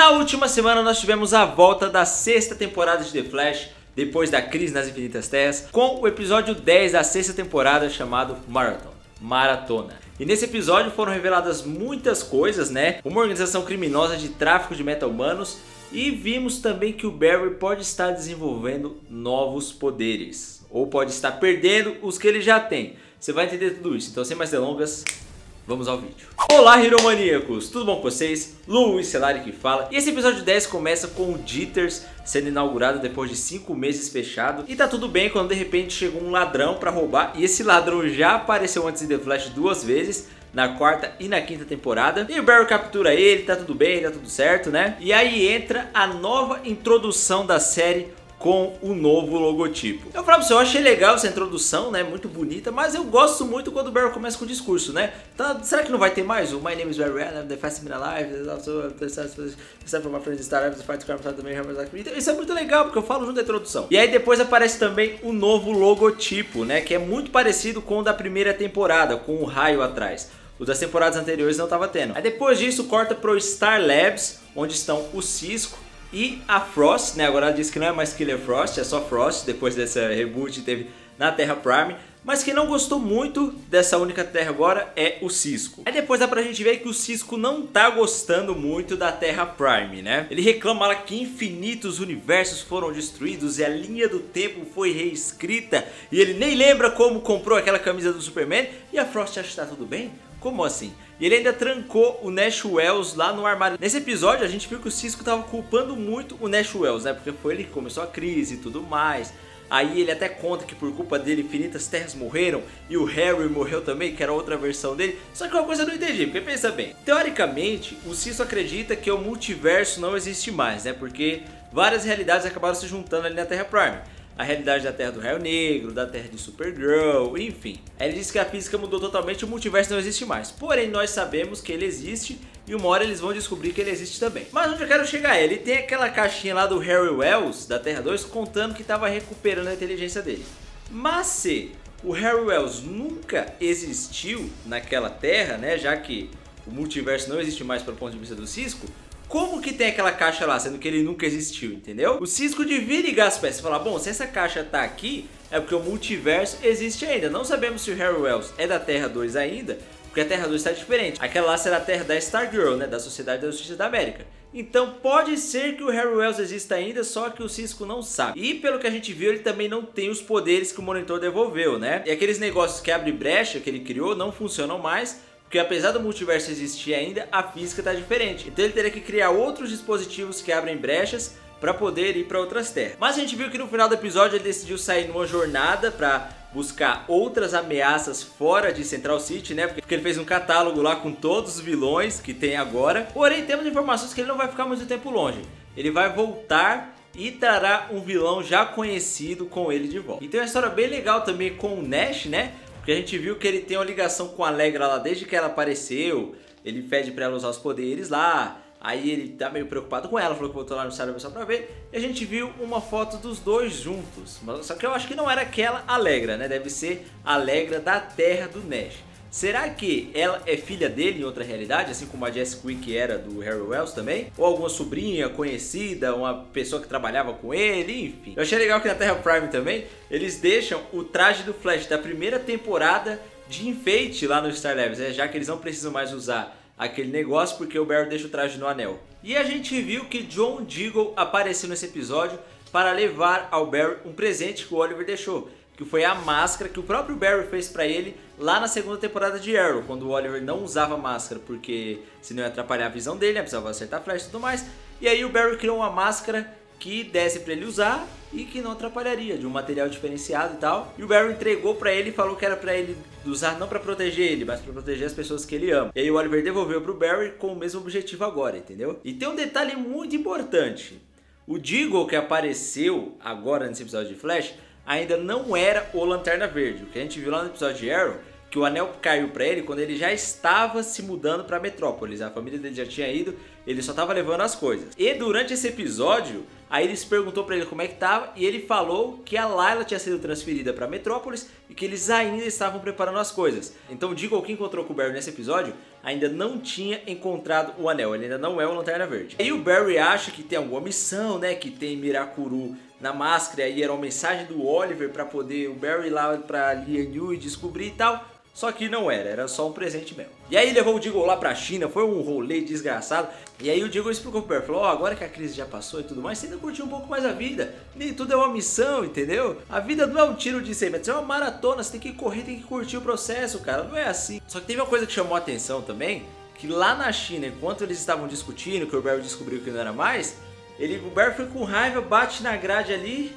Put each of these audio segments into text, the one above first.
Na última semana nós tivemos a volta da 6ª temporada de The Flash, depois da Crise nas Infinitas Terras, com o episódio 10 da 6ª temporada chamado Maratona. E nesse episódio foram reveladas muitas coisas, né? Uma organização criminosa de tráfico de meta-humanos, e vimos também que o Barry pode estar desenvolvendo novos poderes, ou pode estar perdendo os que ele já tem. Você vai entender tudo isso, então sem mais delongas, vamos ao vídeo. Olá, Hiromaníacos! Tudo bom com vocês? Luiz Celari que fala. E esse episódio 10 começa com o Dithers sendo inaugurado depois de 5 meses fechado. E tá tudo bem quando de repente chegou um ladrão pra roubar. E esse ladrão já apareceu antes de The Flash 2 vezes. Na 4ª e na 5ª temporada. E o Barry captura ele, tá tudo bem, tá tudo certo, né? E aí entra a nova introdução da série com o novo logotipo. Eu falo pra você, eu achei legal essa introdução, né? Muito bonita, mas eu gosto muito quando o Barry começa com o discurso, né? Então, será que não vai ter mais? O My name is Barry, I'm the fastest man alive, except for my friends Star Labs, fight crime, também. Isso é muito legal, porque eu falo junto da introdução. E aí depois aparece também o novo logotipo, né? Que é muito parecido com o da 1ª temporada, com o raio atrás. Os das temporadas anteriores não tava tendo. Aí depois disso corta pro Star Labs, onde estão o Cisco e a Frost, né? Agora ela diz que não é mais Killer Frost, é só Frost, depois dessa reboot teve na Terra Prime. Mas quem não gostou muito dessa única terra agora é o Cisco. Aí depois dá pra gente ver que o Cisco não tá gostando muito da Terra Prime, né? Ele reclama lá que infinitos universos foram destruídos e a linha do tempo foi reescrita. E ele nem lembra como comprou aquela camisa do Superman. E a Frost acha que tá tudo bem? Como assim? E ele ainda trancou o Nash Wells lá no armário. Nesse episódio a gente viu que o Cisco tava culpando muito o Nash Wells, né? Porque foi ele que começou a crise e tudo mais. Aí ele até conta que por culpa dele infinitas terras morreram e o Harry morreu também, que era outra versão dele. Só que uma coisa eu não entendi, porque pensa bem. Teoricamente, o Cisco acredita que o multiverso não existe mais, né? Porque várias realidades acabaram se juntando ali na Terra Prime. A realidade da Terra do Raio Negro, da Terra de Supergirl, enfim. Aí ele diz que a física mudou totalmente e o multiverso não existe mais. Porém, nós sabemos que ele existe e uma hora eles vão descobrir que ele existe também. Mas onde eu quero chegar é, ele tem aquela caixinha lá do Harry Wells, da Terra 2, contando que estava recuperando a inteligência dele. Mas se o Harry Wells nunca existiu naquela Terra, né, já que o multiverso não existe mais pelo ponto de vista do Cisco, como que tem aquela caixa lá, sendo que ele nunca existiu, entendeu? O Cisco devia ligar as peças e falar, bom, se essa caixa tá aqui, é porque o multiverso existe ainda. Não sabemos se o Harry Wells é da Terra 2 ainda, porque a Terra 2 tá diferente. Aquela lá será a Terra da Stargirl, né, da Sociedade da Justiça da América. Então pode ser que o Harry Wells exista ainda, só que o Cisco não sabe. E pelo que a gente viu, ele também não tem os poderes que o monitor devolveu, né? E aqueles negócios que abre brecha que ele criou não funcionam mais, porque apesar do multiverso existir ainda, a física está diferente. Então ele teria que criar outros dispositivos que abrem brechas para poder ir para outras terras. Mas a gente viu que no final do episódio ele decidiu sair numa jornada para buscar outras ameaças fora de Central City, né? Porque ele fez um catálogo lá com todos os vilões que tem agora. Porém, temos informações que ele não vai ficar muito tempo longe. Ele vai voltar e trará um vilão já conhecido com ele de volta. E tem uma história bem legal também com o Nash, né? Porque a gente viu que ele tem uma ligação com a Alegra lá desde que ela apareceu. Ele pede pra ela usar os poderes lá. Aí ele tá meio preocupado com ela, falou que voltou lá no Starbucks só pra ver. E a gente viu uma foto dos dois juntos. Mas, só que eu acho que não era aquela Alegra, né? Deve ser a Alegra da Terra do Nash. Será que ela é filha dele em outra realidade, assim como a Jess Quick era do Harry Wells também? Ou alguma sobrinha conhecida, uma pessoa que trabalhava com ele, enfim. Eu achei legal que na Terra Prime também, eles deixam o traje do Flash da 1ª temporada de enfeite lá no Star Labs, né? Já que eles não precisam mais usar aquele negócio porque o Barry deixa o traje no anel. E a gente viu que John Diggle apareceu nesse episódio para levar ao Barry um presente que o Oliver deixou, que foi a máscara que o próprio Barry fez pra ele lá na 2ª temporada de Arrow, quando o Oliver não usava máscara porque senão ia atrapalhar a visão dele, né? Precisava acertar flash e tudo mais. E aí o Barry criou uma máscara que desse pra ele usar e que não atrapalharia, de um material diferenciado e tal. E o Barry entregou pra ele e falou que era pra ele usar não pra proteger ele, mas pra proteger as pessoas que ele ama. E aí o Oliver devolveu pro Barry com o mesmo objetivo agora, entendeu? E tem um detalhe muito importante. O Diggle que apareceu agora nesse episódio de Flash ainda não era o Lanterna Verde. O que a gente viu lá no episódio de Arrow que o anel caiu pra ele quando ele já estava se mudando pra Metrópolis. A família dele já tinha ido, ele só tava levando as coisas. E durante esse episódio, a Iris perguntou pra ele como é que tava e ele falou que a Layla tinha sido transferida pra Metrópolis e que eles ainda estavam preparando as coisas. Então Diggle, que encontrou com o Barry nesse episódio, ainda não tinha encontrado o anel, ele ainda não é o Lanterna Verde. E o Barry acha que tem alguma missão, né, que tem Miracuru na máscara e era uma mensagem do Oliver pra poder o Barry ir lá pra Lian Yu e descobrir e tal. Só que não era, era só um presente mesmo. E aí levou o Diggle lá pra China, foi um rolê desgraçado. E aí o Diggle explicou pro Barry, falou, agora que a crise já passou e tudo mais, você ainda curtiu um pouco mais a vida. Nem tudo é uma missão, entendeu? A vida não é um tiro de 100 metros, é uma maratona, você tem que correr, tem que curtir o processo, cara, não é assim. Só que teve uma coisa que chamou a atenção também, que lá na China, enquanto eles estavam discutindo, que o Barry descobriu que não era mais, o Barry foi com raiva, bate na grade ali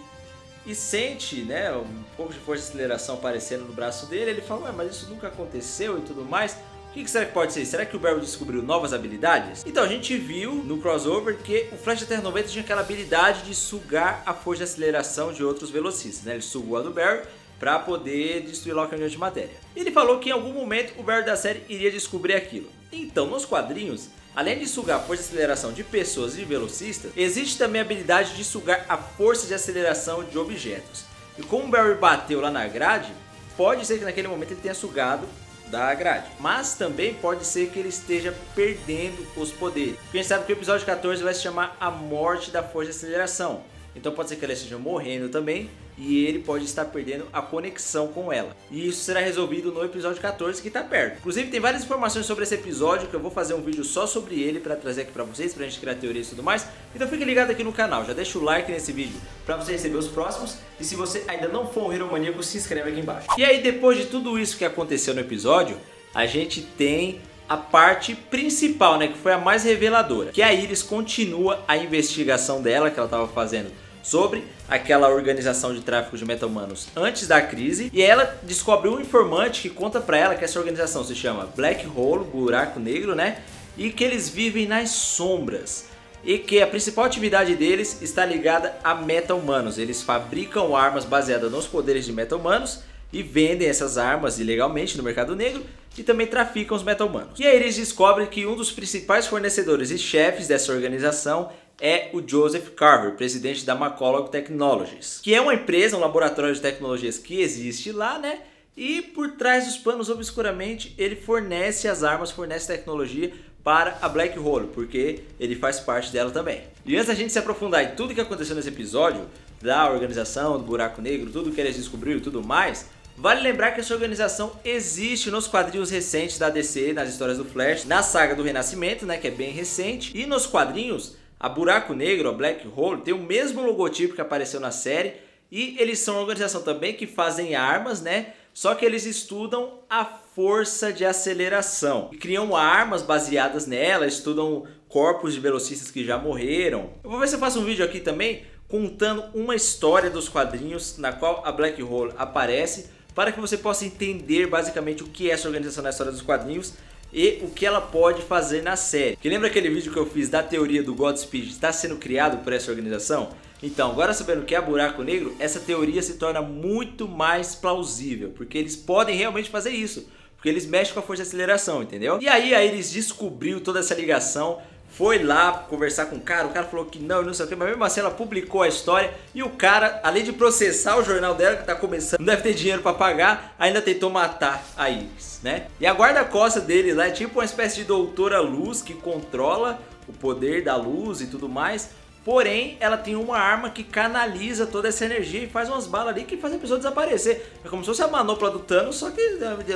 e sente, né, um pouco de força de aceleração aparecendo no braço dele. Ele fala, ué, mas isso nunca aconteceu e tudo mais. O que será que pode ser? Será que o Barry descobriu novas habilidades? Então, a gente viu no crossover que o Flash da Terra 90 tinha aquela habilidade de sugar a força de aceleração de outros velocistas, né? Ele sugou a do Barry pra poder destruir lá o caminhão de matéria. Ele falou que em algum momento o Barry da série iria descobrir aquilo. Então, nos quadrinhos, além de sugar a força de aceleração de pessoas e velocistas, existe também a habilidade de sugar a força de aceleração de objetos. E como o Barry bateu lá na grade, pode ser que naquele momento ele tenha sugado da grade. Mas também pode ser que ele esteja perdendo os poderes. Porque a gente sabe que o episódio 14 vai se chamar A Morte da Força de Aceleração. Então pode ser que ela esteja morrendo também e ele pode estar perdendo a conexão com ela. E isso será resolvido no episódio 14 que está perto. Inclusive tem várias informações sobre esse episódio que eu vou fazer um vídeo só sobre ele para trazer aqui para vocês, para a gente criar teorias e tudo mais. Então fique ligado aqui no canal, já deixa o like nesse vídeo para você receber os próximos. E se você ainda não for um Hero Maníaco, se inscreve aqui embaixo. E aí depois de tudo isso que aconteceu no episódio, a gente tem a parte principal, né, que foi a mais reveladora, que a Iris continua a investigação dela que ela estava fazendo sobre aquela organização de tráfico de meta-humanos antes da crise, e ela descobriu um informante que conta pra ela que essa organização se chama Black Hole, buraco negro, né, e que eles vivem nas sombras e que a principal atividade deles está ligada a meta-humanos. Eles fabricam armas baseadas nos poderes de meta-humanos e vendem essas armas ilegalmente no mercado negro e também traficam os meta-humanos. E aí eles descobrem que um dos principais fornecedores e chefes dessa organização é o Joseph Carver, presidente da McCulloch Technologies, que é uma empresa, um laboratório de tecnologias que existe lá, né? E por trás dos panos, obscuramente, ele fornece as armas, fornece tecnologia para a Black Hole, porque ele faz parte dela também. E antes da gente se aprofundar em tudo que aconteceu nesse episódio, da organização, do buraco negro, tudo que eles descobriram e tudo mais, vale lembrar que essa organização existe nos quadrinhos recentes da DC, nas histórias do Flash, na saga do Renascimento, né, que é bem recente. E nos quadrinhos, a Buraco Negro, a Black Hole, tem o mesmo logotipo que apareceu na série. E eles são uma organização também que fazem armas, né? Só que eles estudam a força de aceleração e criam armas baseadas nela, estudam corpos de velocistas que já morreram. Eu vou ver se eu faço um vídeo aqui também contando uma história dos quadrinhos na qual a Black Hole aparece, para que você possa entender basicamente o que é essa organização na história dos quadrinhos e o que ela pode fazer na série. Porque lembra aquele vídeo que eu fiz da teoria do Godspeed está sendo criado por essa organização? Então, agora sabendo o que é buraco negro, essa teoria se torna muito mais plausível, porque eles podem realmente fazer isso, porque eles mexem com a força de aceleração, entendeu? E aí a Iris descobriu toda essa ligação, foi lá conversar com o cara falou que não sei o que, mas mesmo assim ela publicou a história e o cara, além de processar o jornal dela que tá começando, não deve ter dinheiro pra pagar, ainda tentou matar a Iris, né? E a guarda-costa dele lá é tipo uma espécie de doutora luz que controla o poder da luz e tudo mais, porém ela tem uma arma que canaliza toda essa energia e faz umas balas ali que faz a pessoa desaparecer. É como se fosse a manopla do Thanos, só que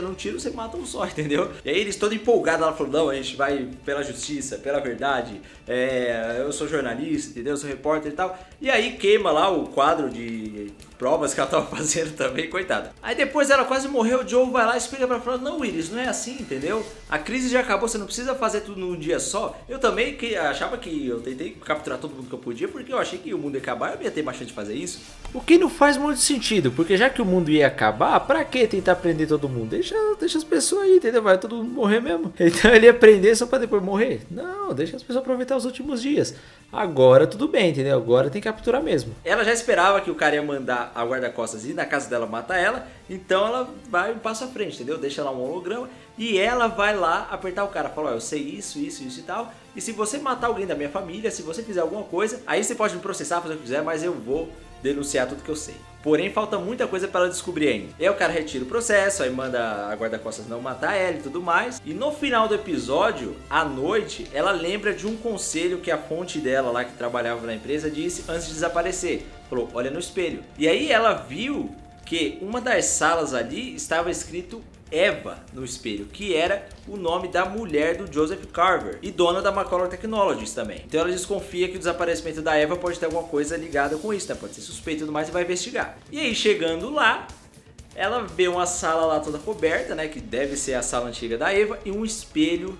num tiro você mata um só, entendeu? E aí eles toda empolgada, ela falou, não, a gente vai pela justiça, pela verdade, eu sou jornalista, entendeu? Eu sou repórter e tal. E aí queima lá o quadro de provas que ela tava fazendo também, coitada. Aí depois ela quase morreu, o Joe vai lá e explica pra ela, fala, não, Iris, não é assim, entendeu? A crise já acabou, você não precisa fazer tudo num dia só. Eu também que achava que eu tentei capturar todo mundo que eu podia, porque eu achei que o mundo ia acabar, eu ia ter mais chance de fazer isso. O que não faz muito sentido, porque já que o mundo ia acabar, pra que tentar prender todo mundo? Deixa as pessoas aí, entendeu? Vai todo mundo morrer mesmo. Então ele ia prender só pra depois morrer? Não, deixa as pessoas aproveitar os últimos dias. Agora tudo bem, entendeu? Agora tem que capturar mesmo. Ela já esperava que o cara ia mandar pegar a guarda-costas e ir na casa dela matar ela, então ela vai um passo à frente, entendeu? Deixa lá um holograma e ela vai lá apertar o cara, fala, ó, eu sei isso, isso, isso e tal, e se você matar alguém da minha família, se você fizer alguma coisa, aí você pode me processar, fazer o que quiser, mas eu vou denunciar tudo que eu sei. Porém, falta muita coisa para ela descobrir ainda. E aí o cara retira o processo, aí manda a guarda-costas não matar ela e tudo mais. E no final do episódio, à noite, ela lembra de um conselho que a fonte dela lá, que trabalhava na empresa, disse antes de desaparecer. Falou, olha no espelho. E aí ela viu que uma das salas ali estava escrito Eva no espelho, que era o nome da mulher do Joseph Carver e dona da McCulloch Technologies também. Então ela desconfia que o desaparecimento da Eva pode ter alguma coisa ligada com isso, né? Pode ser suspeito e tudo mais, e vai investigar. E aí, chegando lá, ela vê uma sala lá toda coberta, né, que deve ser a sala antiga da Eva, e um espelho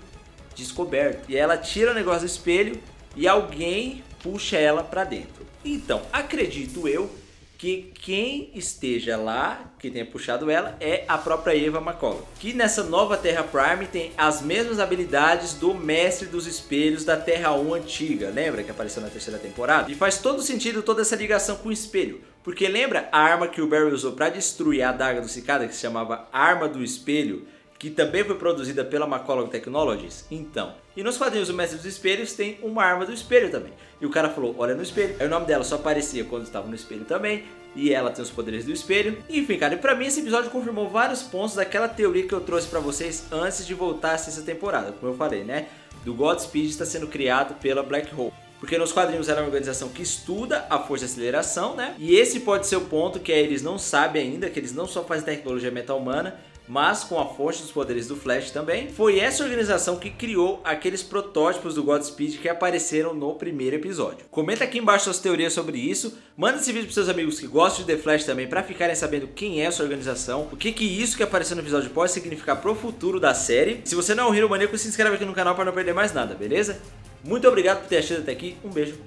descoberto. E ela tira o negócio do espelho e alguém puxa ela pra dentro. Então, acredito eu que quem esteja lá, que tenha puxado ela, é a própria Eva McCulloch, que nessa nova Terra Prime tem as mesmas habilidades do Mestre dos Espelhos da Terra 1 antiga, lembra que apareceu na terceira temporada? E faz todo sentido toda essa ligação com o espelho, porque lembra a arma que o Barry usou para destruir a adaga do Cicada, que se chamava Arma do Espelho, que também foi produzida pela McCulloch Technologies? Então, e nos quadrinhos do Mestre dos Espelhos tem uma arma do espelho também. E o cara falou, olha no espelho. Aí o nome dela só aparecia quando estava no espelho também. E ela tem os poderes do espelho. Enfim, cara, e pra mim esse episódio confirmou vários pontos daquela teoria que eu trouxe pra vocês antes de voltar a sexta temporada. Como eu falei, né? Do Godspeed está sendo criado pela Black Hole. Porque nos quadrinhos ela é uma organização que estuda a força de aceleração, né? E esse pode ser o ponto que eles não sabem ainda, que eles não só fazem tecnologia meta-humana, mas com a força dos poderes do Flash também. Foi essa organização que criou aqueles protótipos do Godspeed que apareceram no primeiro episódio. Comenta aqui embaixo suas teorias sobre isso. Manda esse vídeo para seus amigos que gostam de The Flash também, para ficarem sabendo quem é essa organização, o que isso que apareceu no episódio pode significar pro futuro da série. Se você não é um Hero Maníaco, se inscreve aqui no canal para não perder mais nada, beleza? Muito obrigado por ter assistido até aqui, um beijo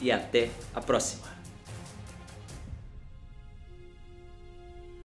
e até a próxima.